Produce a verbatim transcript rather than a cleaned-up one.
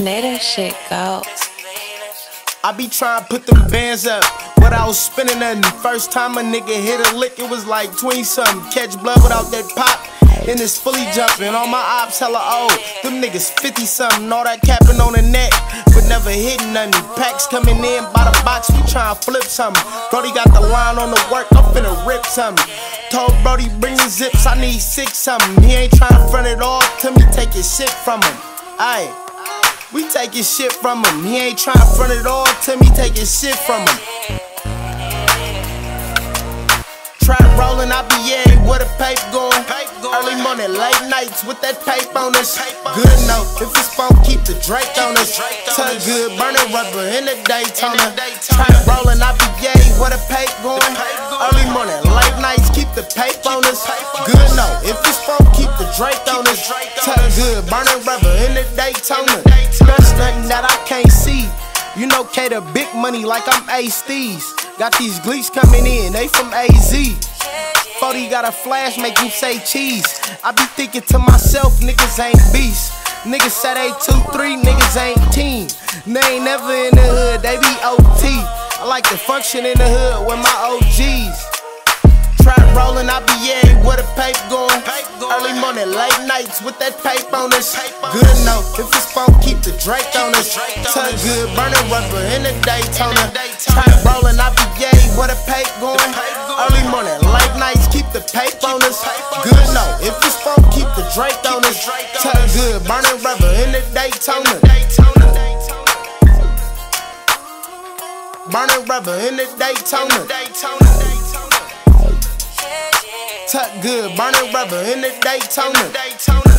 Let that shit go. I be trying to put them bands up, but I was spinning nothing. First time a nigga hit a lick, it was like twenty something. Catch blood without that pop, and it's fully jumping. All my ops hella old, them niggas fifty something. All that capping on the neck, but never hitting nothing. Packs coming in by the box, we trying to flip something. Brody got the line on the work, I'm finna rip something. Told Brody bring the zips, I need six something. He ain't trying to front it all, tell me take his shit from him. Aye, we taking shit from him. He ain't trying to front it all, tell me take his shit from him. Trap rollin', I be yeah, where the pape goin'. Early morning, late nights with that pape on us. Good enough, if it's phone, keep the Drake on us. Tug good, burnin' rubber in the Daytona. Trap rollin', I be yeah, where the pape goin'. Early morning, late nights, keep the pape on us. Good enough, if it's phone, keep the Drake on us. Tug good, burnin' rubber in the Daytona. There's nothing that I can't see. You know, cater big money like I'm A-Steez. Got these gleeks coming in, they from A Z. forty got a flash, make him say cheese. I be thinking to myself, niggas ain't beasts. Niggas said they two three, niggas ain't team. They ain't never in the hood, they be O T. I like to function in the hood with my O Gs. Trap rollin', I be yeah, where the pape goin'. Early morning, late nights with that pape on us. Good enough, if it's phone, keep the Drake on us. Tug good, burnin' rubber in the Daytona. Trap rollin', I be yeah, where the pape goin'. Early morning, late nights, keep the pape on us. Good enough, if it's phone, keep the Drake on us. Tug good, burnin' rubber in the Daytona. Burnin' rubber in the Daytona. Tuck good, burnin' rubber in the Daytona.